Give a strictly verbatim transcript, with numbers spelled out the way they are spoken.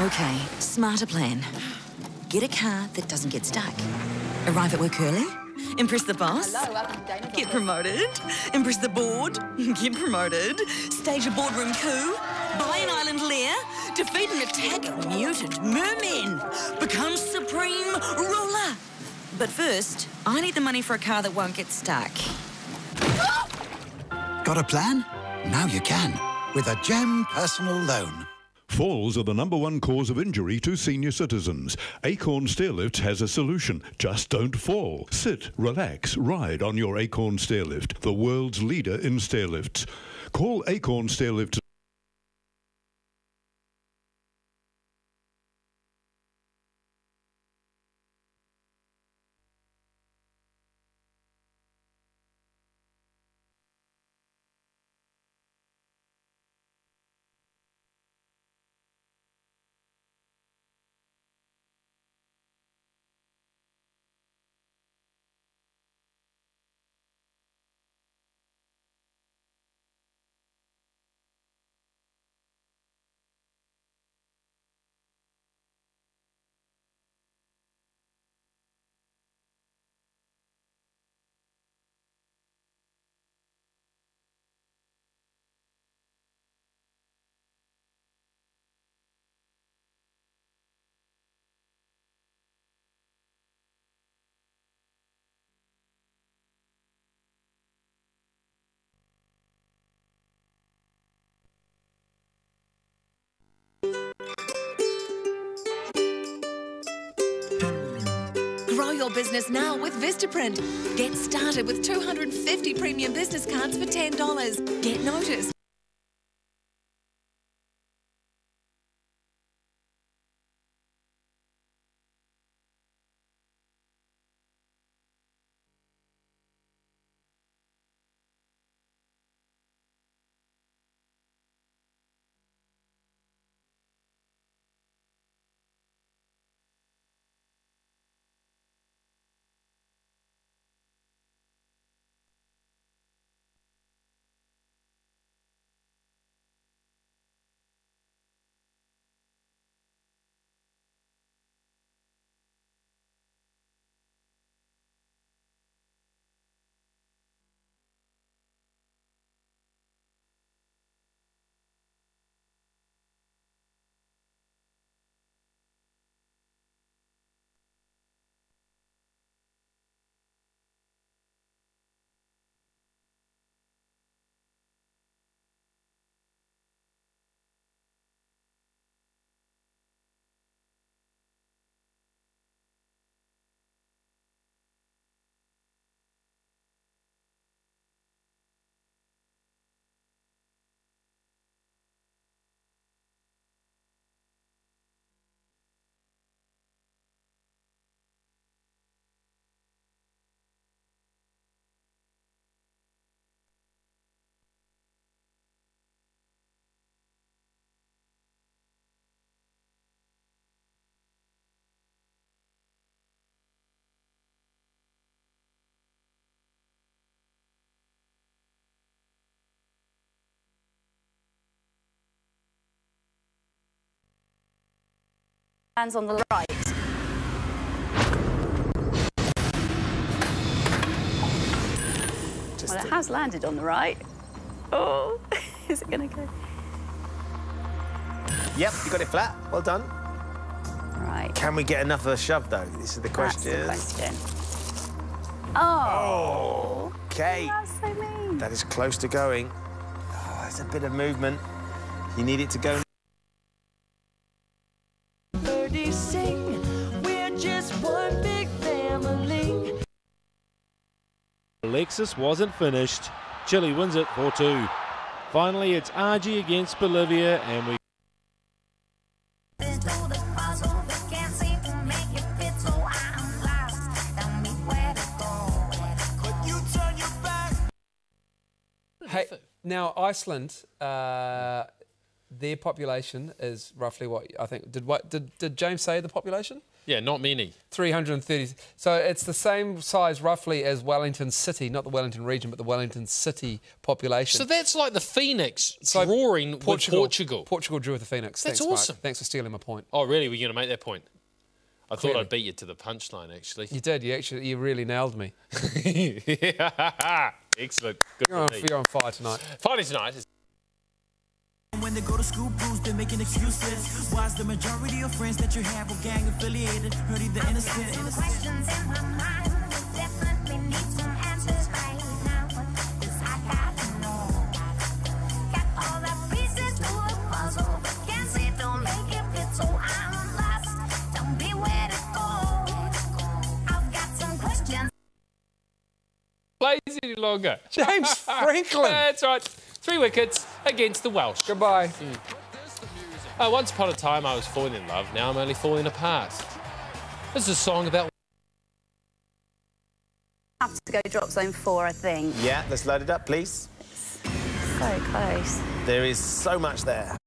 Okay, smarter plan. Get a car that doesn't get stuck. Arrive at work early. Impress the boss. Get promoted. Impress the board. Get promoted. Stage a boardroom coup. Buy an island lair. Defeat an attack of mutant mermen. Become supreme ruler. But first, I need the money for a car that won't get stuck. Got a plan? Now you can, with a Gem Personal Loan. Falls are the number one cause of injury to senior citizens. Acorn Stairlift has a solution. Just don't fall. Sit, relax, ride on your Acorn Stairlift, the world's leader in stairlifts. Call Acorn Stairlift today. Grow your business now with VistaPrint. Get started with two hundred fifty premium business cards for ten dollars. Get noticed. Hands on the right. Just well, it has landed on the right. Oh, is it going to go? Yep, you got it flat. Well done. Right. Can we get enough of a shove, though? This is the question. That's the question. Oh. Okay. That's so mean. That is close to going. Oh, that's a bit of movement. You need it to go. Alexis wasn't finished. Chile wins it four two. Finally, it's R G against Bolivia, and we. Hey, now Iceland, uh, their population is roughly what I think. Did what? Did did James say the population? Yeah, not many. three hundred thirty. So it's the same size roughly as Wellington City, not the Wellington region, but the Wellington City population. So that's like the Phoenix so drawing Portugal, with Portugal. Portugal drew with the Phoenix. That's Thanks, awesome. Mark. Thanks for stealing my point. Oh, really? Were you going to make that point? I Clearly. thought I'd beat you to the punchline, actually. You did. You actually, you really nailed me. Excellent. Good you're, on, you're on fire tonight. Finally tonight. Is When they go to school, booze, they're making excuses. Why's the majority of friends that you have are gang affiliated? Hurty the innocent. I've got some questions in my mind. Definitely need some answers right now. 'Cause I gotta know. Got all the pieces to a puzzle, but can't see, don't make it fit, so I'm lost. Don't be where to go. I've got some questions. Plays any longer. James Franklin. That's right. Three wickets against the Welsh. Goodbye. Mm. Oh, once upon a time I was falling in love, now I'm only falling apart. This is a song about... I have to go drop zone four, I think. Yeah, let's load it up, please. It's so close. There is so much there.